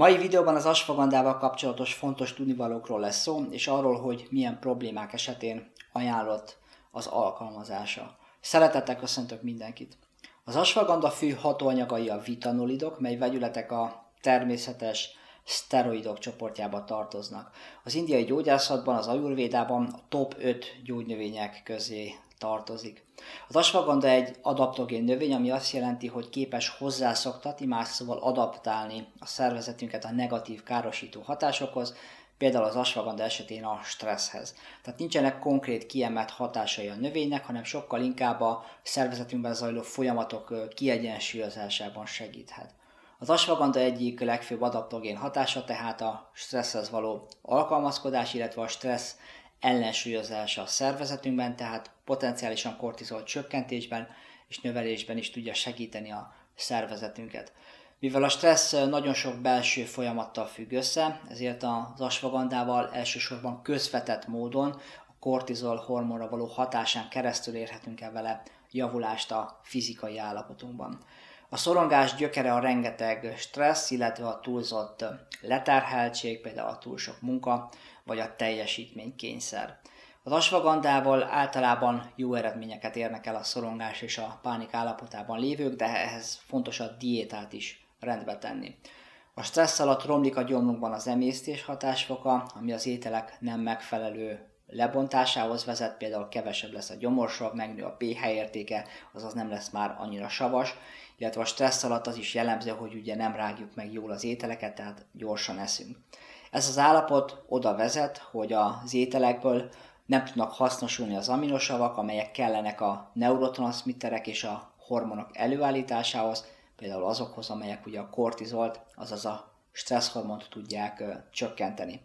Mai videóban az ashwagandhával kapcsolatos fontos tudnivalókról lesz szó, és arról, hogy milyen problémák esetén ajánlott az alkalmazása. Szeretettel köszöntök mindenkit! Az ashwagandha fő hatóanyagai a vitanolidok, mely vegyületek a természetes szteroidok csoportjába tartoznak. Az indiai gyógyászatban, az ajurvédában a top 5 gyógynövények közé tartozik. Az ashwagandha egy adaptogén növény, ami azt jelenti, hogy képes hozzászoktatni, más szóval adaptálni a szervezetünket a negatív károsító hatásokhoz, például az ashwagandha esetén a stresszhez. Tehát nincsenek konkrét kiemelt hatásai a növénynek, hanem sokkal inkább a szervezetünkben zajló folyamatok kiegyensúlyozásában segíthet. Az ashwagandha egyik legfőbb adaptogén hatása tehát a stresszhez való alkalmazkodás, illetve a stressz ellensúlyozása a szervezetünkben, tehát potenciálisan kortizol csökkentésben és növelésben is tudja segíteni a szervezetünket. Mivel a stressz nagyon sok belső folyamattal függ össze, ezért az ashwagandhával elsősorban közvetett módon a kortizol hormonra való hatásán keresztül érhetünk el vele javulást a fizikai állapotunkban. A szorongás gyökere a rengeteg stressz, illetve a túlzott leterheltség, például a túl sok munka, vagy a teljesítménykényszer. Az ashwagandhával általában jó eredményeket érnek el a szorongás és a pánik állapotában lévők, de ehhez fontos a diétát is rendbe tenni. A stressz alatt romlik a gyomrunkban az emésztés hatásfoka, ami az ételek nem megfelelő lebontásához vezet, például kevesebb lesz a gyomorsav, megnő a pH értéke, azaz nem lesz már annyira savas, illetve a stressz alatt az is jellemző, hogy ugye nem rágjuk meg jól az ételeket, tehát gyorsan eszünk. Ez az állapot oda vezet, hogy az ételekből nem tudnak hasznosulni az aminosavak, amelyek kellenek a neurotranszmiterek és a hormonok előállításához, például azokhoz, amelyek ugye a kortizolt, azaz a stresszhormont tudják csökkenteni.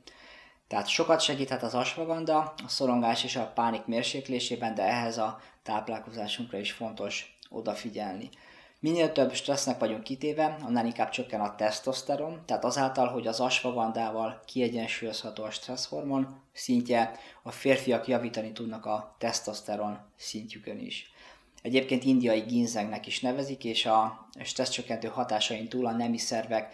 Tehát sokat segíthet az ashwagandha a szorongás és a pánik mérséklésében, de ehhez a táplálkozásunkra is fontos odafigyelni. Minél több stressznek vagyunk kitéve, annál inkább csökken a tesztoszteron, tehát azáltal, hogy az ashwagandhával kiegyensúlyozható a stresszhormon szintje, a férfiak javítani tudnak a tesztoszteron szintjükön is. Egyébként indiai ginzengnek is nevezik, és a stresszcsökkentő hatásain túl a nemi szervek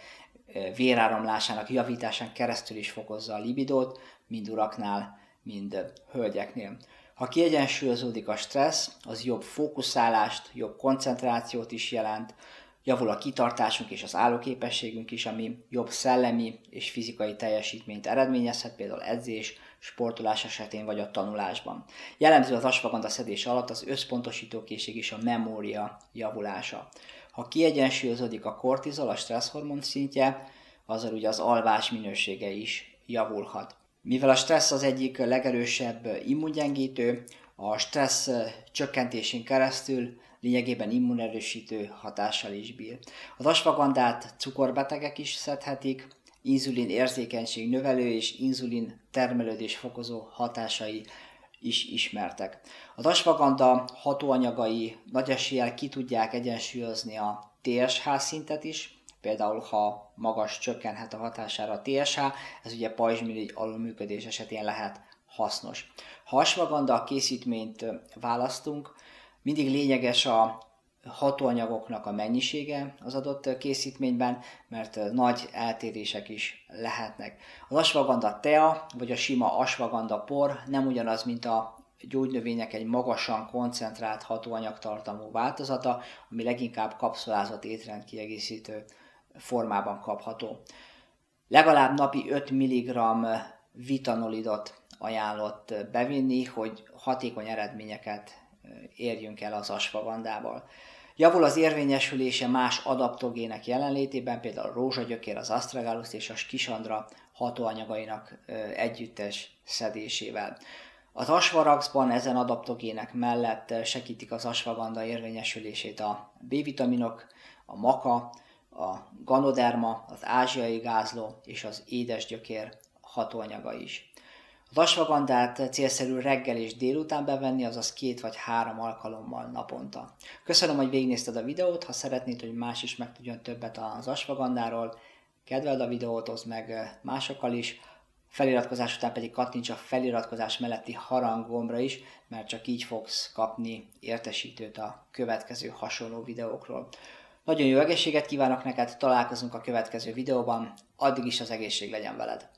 véráramlásának javításán keresztül is fokozza a libidót, mind uraknál, mind hölgyeknél. Ha kiegyensúlyozódik a stressz, az jobb fókuszálást, jobb koncentrációt is jelent, javul a kitartásunk és az állóképességünk is, ami jobb szellemi és fizikai teljesítményt eredményezhet, például edzés, sportolás esetén vagy a tanulásban. Jellemző az ashwagandha szedés alatt az összpontosítókészség és a memória javulása. Ha kiegyensúlyozódik a kortizol, a stresszhormon szintje, azzal ugye az alvás minősége is javulhat. Mivel a stressz az egyik legerősebb immungyengítő, a stressz csökkentésén keresztül lényegében immunerősítő hatással is bír. Az ashwagandhát cukorbetegek is szedhetik, inzulin érzékenység növelő és inzulin termelődés fokozó hatásai is ismertek. Az ashwagandha hatóanyagai nagy eséllyel ki tudják egyensúlyozni a TSH szintet is, például ha magas, csökkenhet a hatására a TSH, ez ugye pajzsmiligy alulműködés esetén lehet hasznos. Ha ashwagandha készítményt választunk, mindig lényeges a hatóanyagoknak a mennyisége az adott készítményben, mert nagy eltérések is lehetnek. Az ashwagandha tea, vagy a sima ashwagandha por nem ugyanaz, mint a gyógynövények egy magasan koncentrált hatóanyagtartalmú változata, ami leginkább kapszulázott étrendkiegészítő formában kapható. Legalább napi 5 mg vitanolidot ajánlott bevinni, hogy hatékony eredményeket érjünk el az ashwagandhával. Javul az érvényesülése más adaptogének jelenlétében, például a rózsagyökér, az astragalus és a kisandra hatóanyagainak együttes szedésével. Az asvaraxban ezen adaptogének mellett segítik az ashwagandha érvényesülését a B-vitaminok, a maka, a ganoderma, az ázsiai gázló és az édesgyökér hatóanyaga is. Az ashwagandhát célszerű reggel és délután bevenni, azaz 2 vagy 3 alkalommal naponta. Köszönöm, hogy végignézted a videót, ha szeretnéd, hogy más is megtudjon többet az ashwagandháról, kedveld a videót, oszd meg másokkal is, feliratkozás után pedig kattints a feliratkozás melletti harang gombra is, mert csak így fogsz kapni értesítőt a következő hasonló videókról. Nagyon jó egészséget kívánok neked, találkozunk a következő videóban, addig is az egészség legyen veled!